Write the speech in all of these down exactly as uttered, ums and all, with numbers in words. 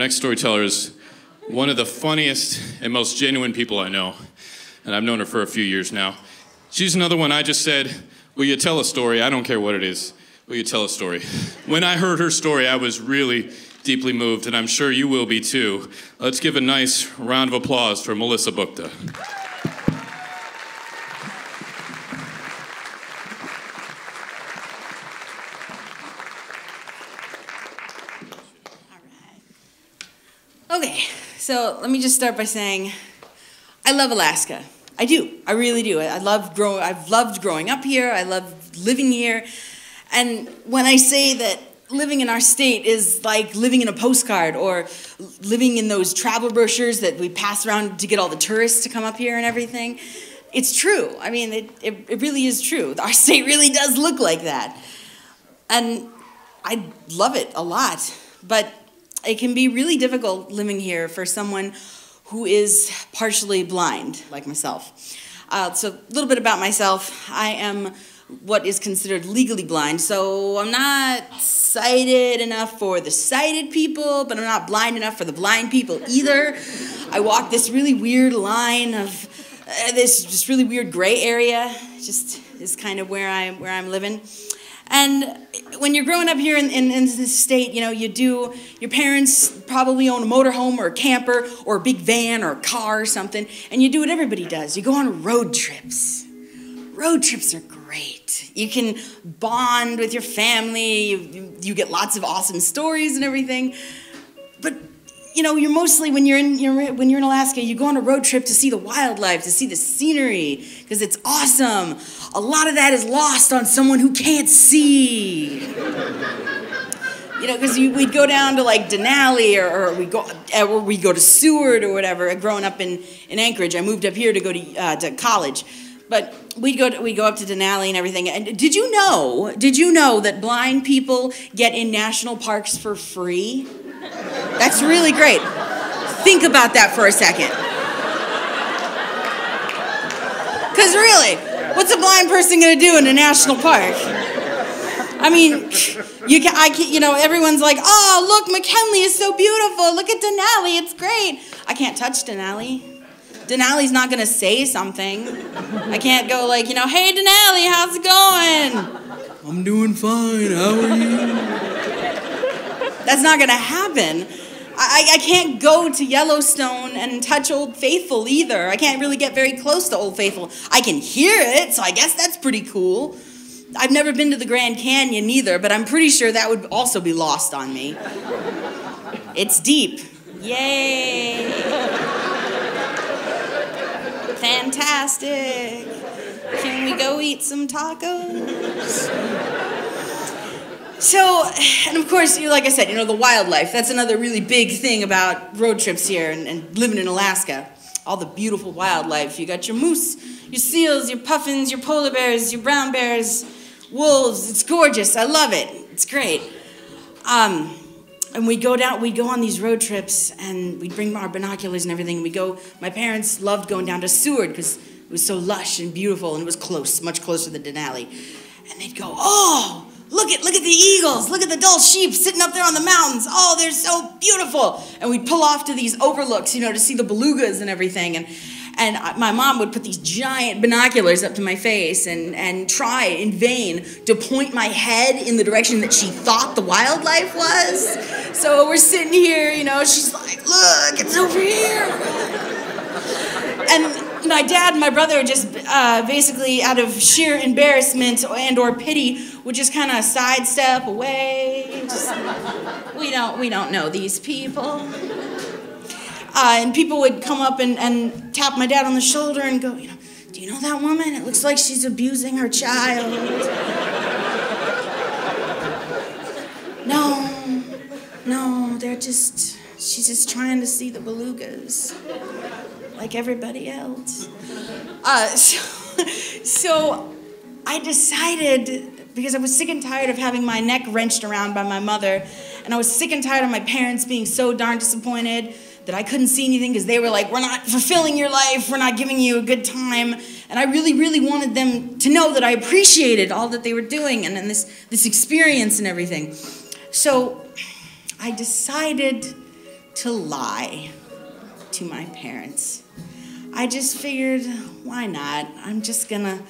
next storyteller is one of the funniest and most genuine people I know, and I've known her for a few years now. She's another one I just said, will you tell a story? I don't care what it is. Will you tell a story? When I heard her story, I was really deeply moved, and I'm sure you will be too. Let's give a nice round of applause for Melissa Buchta. Okay, so let me just start by saying I love Alaska. I do. I really do. I, I love grow I've loved growing up here. I love living here. And when I say that living in our state is like living in a postcard or living in those travel brochures that we pass around to get all the tourists to come up here and everything, it's true. I mean, it, it, it really is true. Our state really does look like that. And I love it a lot, but it can be really difficult living here for someone who is partially blind, like myself. Uh, so a little bit about myself. I am what is considered legally blind, so I'm not sighted enough for the sighted people, but I'm not blind enough for the blind people either. I walk this really weird line of uh, this just really weird gray area, just is kind of where I'm, where I'm living. And when you're growing up here in, in, in this state, you know, you do, your parents probably own a motorhome or a camper or a big van or a car or something, and you do what everybody does. You go on road trips. Road trips are great. You can bond with your family. You, you, you get lots of awesome stories and everything. But, you know, you're mostly, when you're, in, you're, when you're in Alaska, you go on a road trip to see the wildlife, to see the scenery, because it's awesome. A lot of that is lost on someone who can't see. You know, because we'd go down to like Denali or, or we go, or we go to Seward or whatever. Growing up in, in Anchorage, I moved up here to go to, uh, to college. But we'd go, to, we'd go up to Denali and everything. And did you know, did you know that blind people get in national parks for free? That's really great. Think about that for a second. Because really, what's a blind person going to do in a national park? I mean, you can, I can, you know, everyone's like, oh, look, McKinley is so beautiful. Look at Denali. It's great. I can't touch Denali. Denali's not going to say something. I can't go like, you know, hey, Denali, how's it going? I'm doing fine. How are you? That's not gonna happen. I, I can't go to Yellowstone and touch Old Faithful either. I can't really get very close to Old Faithful. I can hear it, so I guess that's pretty cool. I've never been to the Grand Canyon either, but I'm pretty sure that would also be lost on me. It's deep. Yay! Fantastic. Can we go eat some tacos? So, and of course, you know, like I said, you know, the wildlife. That's another really big thing about road trips here and, and living in Alaska. All the beautiful wildlife. You got your moose, your seals, your puffins, your polar bears, your brown bears, wolves. It's gorgeous. I love it. It's great. Um, and we go down, we go on these road trips, and we bring our binoculars and everything. And we go, my parents loved going down to Seward because it was so lush and beautiful, and it was close, much closer than Denali. And they'd go, oh! Look at, look at the eagles, look at the dull sheep sitting up there on the mountains. Oh, they're so beautiful. And we'd pull off to these overlooks, you know, to see the belugas and everything. And, and I, my mom would put these giant binoculars up to my face and, and try in vain to point my head in the direction that she thought the wildlife was. So we're sitting here, you know, she's like, look, it's over here. And my dad and my brother just uh, basically out of sheer embarrassment and or pity would just kind of sidestep away. Just, we, don't, we don't know these people. Uh, and people would come up and, and tap my dad on the shoulder and go, you know, do you know that woman? It looks like she's abusing her child. No, no, they're just, she's just trying to see the belugas. Like everybody else. Uh, so, so I decided, because I was sick and tired of having my neck wrenched around by my mother, and I was sick and tired of my parents being so darn disappointed that I couldn't see anything because they were like, we're not fulfilling your life, we're not giving you a good time. And I really, really wanted them to know that I appreciated all that they were doing and, and this, this experience and everything. So I decided to lie to my parents. I just figured, why not? I'm just gonna,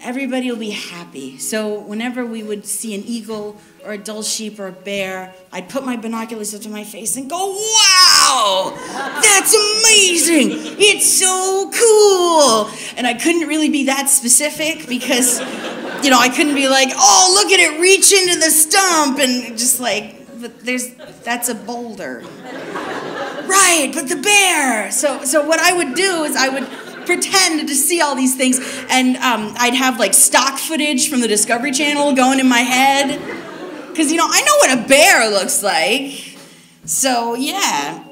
everybody will be happy. So whenever we would see an eagle or a dull sheep or a bear, I'd put my binoculars up to my face and go, wow, that's amazing. It's so cool. And I couldn't really be that specific because, you know, I couldn't be like, oh, look at it, reach into the stump. And just like, but there's, that's a boulder. Right, but the bear. So, so what I would do is I would pretend to see all these things, and um, I'd have like stock footage from the Discovery Channel going in my head, because you know I know what a bear looks like. So yeah.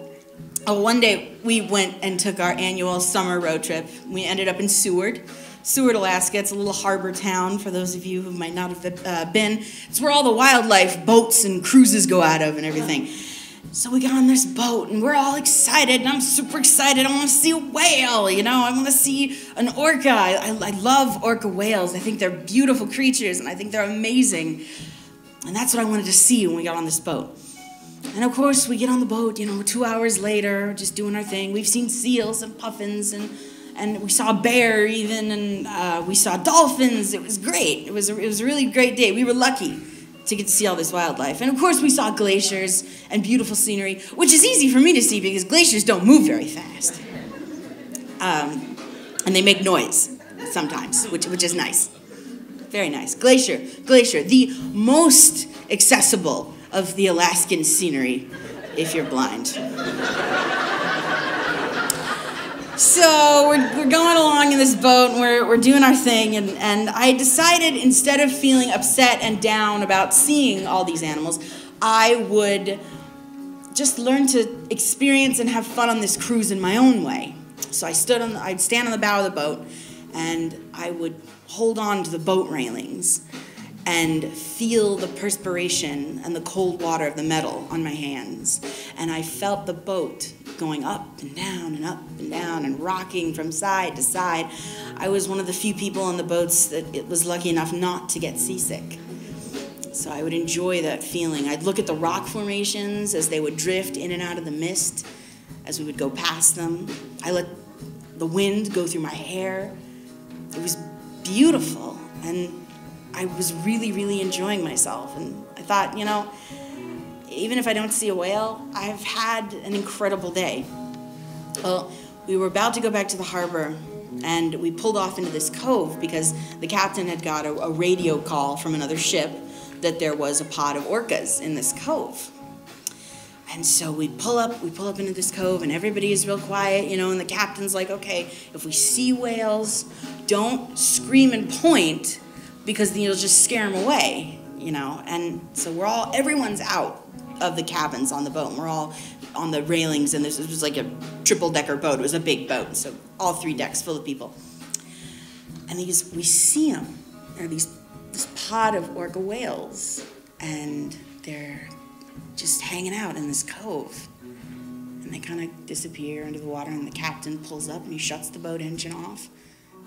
Oh, one day we went and took our annual summer road trip. We ended up in Seward, Seward, Alaska. It's a little harbor town for those of you who might not have uh, been. It's where all the wildlife boats and cruises go out of and everything. So we got on this boat, and we're all excited, and I'm super excited. I want to see a whale, you know? I want to see an orca. I, I love orca whales. I think they're beautiful creatures, and I think they're amazing. And that's what I wanted to see when we got on this boat. And, of course, we get on the boat, you know, two hours later, just doing our thing. We've seen seals and puffins, and, and we saw a bear even, and uh, we saw dolphins. It was great. It was, a, it was a really great day. We were lucky to get to see all this wildlife. And of course we saw glaciers and beautiful scenery, which is easy for me to see because glaciers don't move very fast. Um, and they make noise sometimes, which, which is nice. Very nice. Glacier, glacier, the most accessible of the Alaskan scenery if you're blind. So we're, we're going along in this boat, and we're, we're doing our thing, and, and I decided instead of feeling upset and down about seeing all these animals, I would just learn to experience and have fun on this cruise in my own way. So I stood on, the, I'd stand on the bow of the boat, and I would hold on to the boat railings and feel the perspiration and the cold water of the metal on my hands. And I felt the boat going up and down and up and down and rocking from side to side. I was one of the few people on the boats that it was lucky enough not to get seasick. So I would enjoy that feeling. I'd look at the rock formations as they would drift in and out of the mist as we would go past them. I let the wind go through my hair. It was beautiful, and I was really, really enjoying myself. And I thought, you know, even if I don't see a whale, I've had an incredible day. Well, we were about to go back to the harbor, and we pulled off into this cove because the captain had got a, a radio call from another ship that there was a pod of orcas in this cove. And so we pull up, we pull up into this cove, and everybody is real quiet, you know, and the captain's like, okay, if we see whales, don't scream and point because then you'll just scare them away, you know. And so we're all, everyone's out of the cabins on the boat, and we're all on the railings, and this was like a triple-decker boat. It was a big boat, so all three decks full of people. And these, we see them, or these, this pod of orca whales, and they're just hanging out in this cove. And they kind of disappear under the water, and the captain pulls up, and he shuts the boat engine off.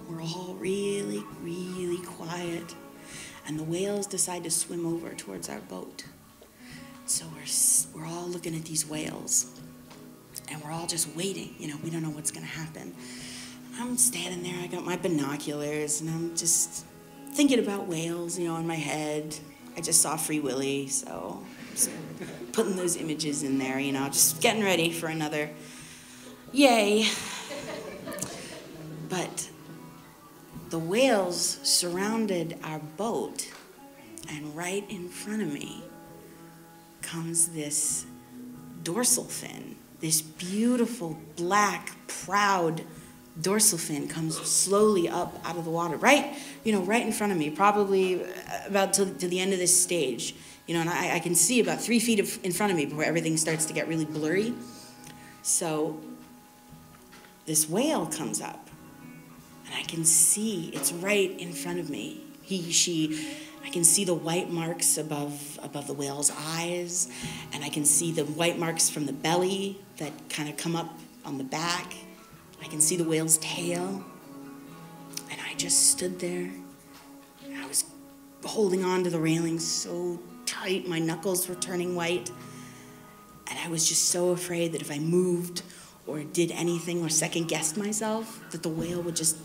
We're all really, really quiet, and the whales decide to swim over towards our boat. So we're, we're all looking at these whales, and we're all just waiting. You know, we don't know what's going to happen. I'm standing there. I got my binoculars, and I'm just thinking about whales, you know, in my head. I just saw Free Willy, so just putting those images in there, you know, just getting ready for another yay. But the whales surrounded our boat, and right in front of me comes this dorsal fin. This beautiful, black, proud dorsal fin comes slowly up out of the water, right, you know, right in front of me, probably about to, to the end of this stage, you know, and I, I can see about three feet of, in front of me before everything starts to get really blurry. So this whale comes up, and I can see, it's right in front of me, he, she, I can see the white marks above, above the whale's eyes, and I can see the white marks from the belly that kind of come up on the back. I can see the whale's tail, and I just stood there. I was holding on to the railing so tight, my knuckles were turning white, and And I was just so afraid that if I moved or did anything or second-guessed myself, that the whale would just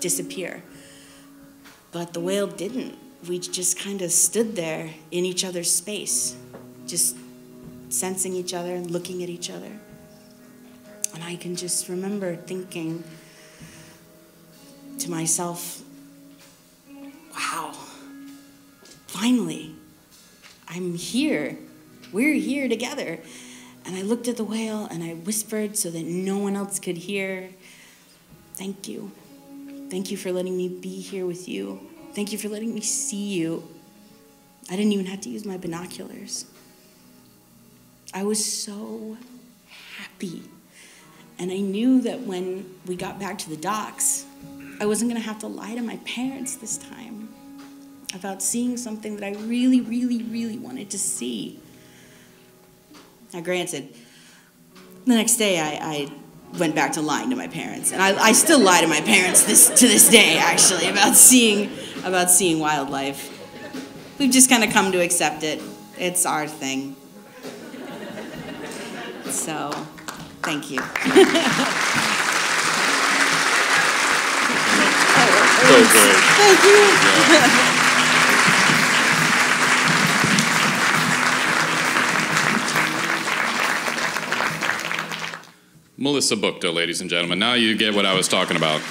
disappear. But the whale didn't. We just kind of stood there in each other's space, just sensing each other and looking at each other. And I can just remember thinking to myself, wow, finally, I'm here. We're here together. And I looked at the whale and I whispered so that no one else could hear, thank you. Thank you for letting me be here with you. Thank you for letting me see you. I didn't even have to use my binoculars. I was so happy. And I knew that when we got back to the docks, I wasn't gonna have to lie to my parents this time about seeing something that I really, really, really wanted to see. Now granted, the next day I, I went back to lying to my parents, and I, I still lie to my parents this, to this day actually about seeing, about seeing wildlife. We've just kind of come to accept it. It's our thing. So, thank you. So great. Thank you. Yeah. Melissa Buchta, ladies and gentlemen. Now you get what I was talking about.